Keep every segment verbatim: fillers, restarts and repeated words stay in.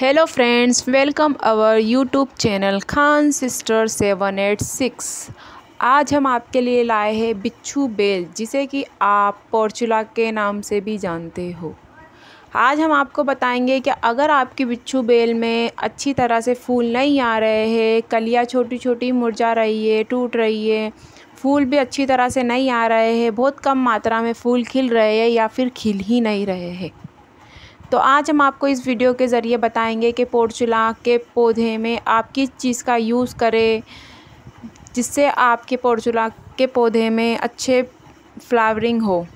Hello friends, welcome our YouTube channel Khan sister seven eight six. आज हम आपके लिए लाए हैं बिच्छू बेल, जिसे कि आप पोर्टुला के नाम से भी जानते हो। आज हम आपको बताएंगे कि अगर आपकी बिच्छू बेल में अच्छी तरह से फूल नहीं आ रहे हैं, कलियां छोटी छोटी मुरझा रही है, टूट रही है, फूल भी अच्छी तरह से नहीं आ रहे हैं, बहुत कम मात्रा में फूल खिल रहे हैं या फिर खिल ही नहीं रहे हैं, तो आज हम आपको इस वीडियो के ज़रिए बताएंगे कि पोर्टुला के पौधे में आप किस चीज़ का यूज़ करें जिससे आपके पोर्टुला के पौधे में अच्छे फ्लावरिंग हो।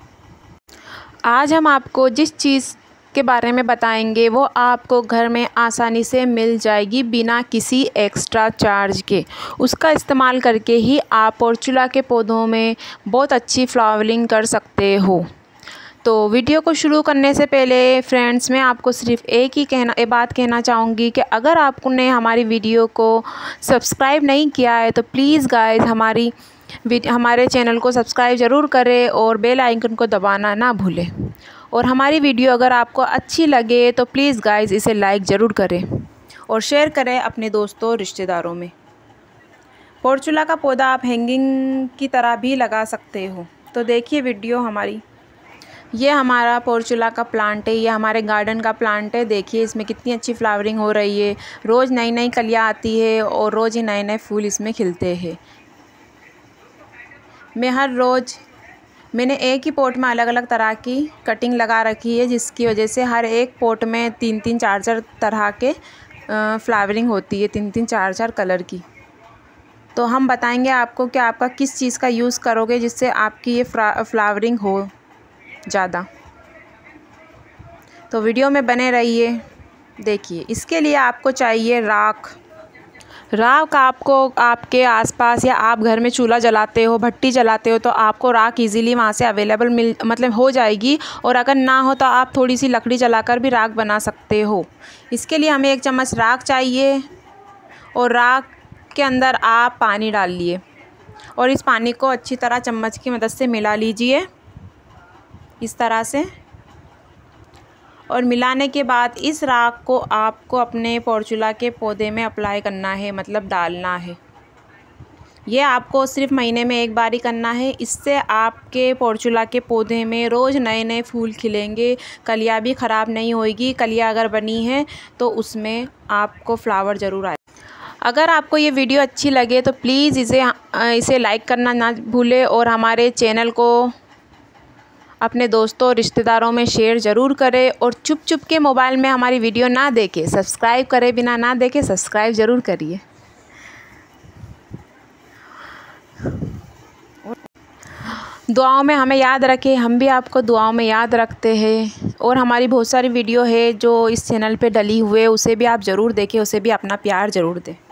आज हम आपको जिस चीज़ के बारे में बताएंगे वो आपको घर में आसानी से मिल जाएगी बिना किसी एक्स्ट्रा चार्ज के। उसका इस्तेमाल करके ही आप पोर्टुला के पौधों में बहुत अच्छी फ्लावरिंग कर सकते हो। तो वीडियो को शुरू करने से पहले फ्रेंड्स, मैं आपको सिर्फ एक ही कहना एक बात कहना चाहूँगी कि अगर आपने हमारी वीडियो को सब्सक्राइब नहीं किया है तो प्लीज़ गाइस हमारी हमारे चैनल को सब्सक्राइब ज़रूर करें और बेल आइकन को दबाना ना भूलें। और हमारी वीडियो अगर आपको अच्छी लगे तो प्लीज़ गाइस इसे लाइक ज़रूर करें और शेयर करें अपने दोस्तों, रिश्तेदारों में। पोर्टुला का पौधा आप हैंगिंग की तरह भी लगा सकते हो। तो देखिए वीडियो हमारी। ये हमारा पोर्टुला का प्लांट है, ये हमारे गार्डन का प्लांट है। देखिए इसमें कितनी अच्छी फ्लावरिंग हो रही है, रोज़ नई नई कलियाँ आती है और रोज़ ही नए नए फूल इसमें खिलते हैं। मैं हर रोज़ मैंने एक ही पोट में अलग अलग तरह की कटिंग लगा रखी है, जिसकी वजह से हर एक पोट में तीन तीन चार चार तरह के फ्लावरिंग होती है, तीन तीन चार चार कलर की। तो हम बताएँगे आपको कि आपका किस चीज़ का यूज़ करोगे जिससे आपकी ये फ्लावरिंग हो ज़्यादा। तो वीडियो में बने रहिए। देखिए, इसके लिए आपको चाहिए राख। राख आपको आपके आसपास या आप घर में चूल्हा जलाते हो, भट्टी जलाते हो, तो आपको राख इजीली वहाँ से अवेलेबल मिल मतलब हो जाएगी। और अगर ना हो तो आप थोड़ी सी लकड़ी जलाकर भी राख बना सकते हो। इसके लिए हमें एक चम्मच राख चाहिए और राख के अंदर आप पानी डालिए और इस पानी को अच्छी तरह चम्मच की मदद से मिला लीजिए, इस तरह से। और मिलाने के बाद इस राख को आपको अपने पोर्टुला के पौधे में अप्लाई करना है, मतलब डालना है। ये आपको सिर्फ महीने में एक बार ही करना है। इससे आपके पोर्टुला के पौधे में रोज़ नए नए फूल खिलेंगे, कलियाँ भी ख़राब नहीं होएगी। कलियाँ अगर बनी हैं तो उसमें आपको फ्लावर ज़रूर आए। अगर आपको ये वीडियो अच्छी लगे तो प्लीज़ इसे इसे लाइक करना ना भूलें और हमारे चैनल को अपने दोस्तों, रिश्तेदारों में शेयर ज़रूर करें। और चुप चुप के मोबाइल में हमारी वीडियो ना देखें, सब्सक्राइब करे बिना ना देखें, सब्सक्राइब ज़रूर करिए। दुआओं में हमें याद रखें, हम भी आपको दुआओं में याद रखते हैं। और हमारी बहुत सारी वीडियो है जो इस चैनल पे डली हुए, उसे भी आप ज़रूर देखें, उसे भी अपना प्यार ज़रूर दें।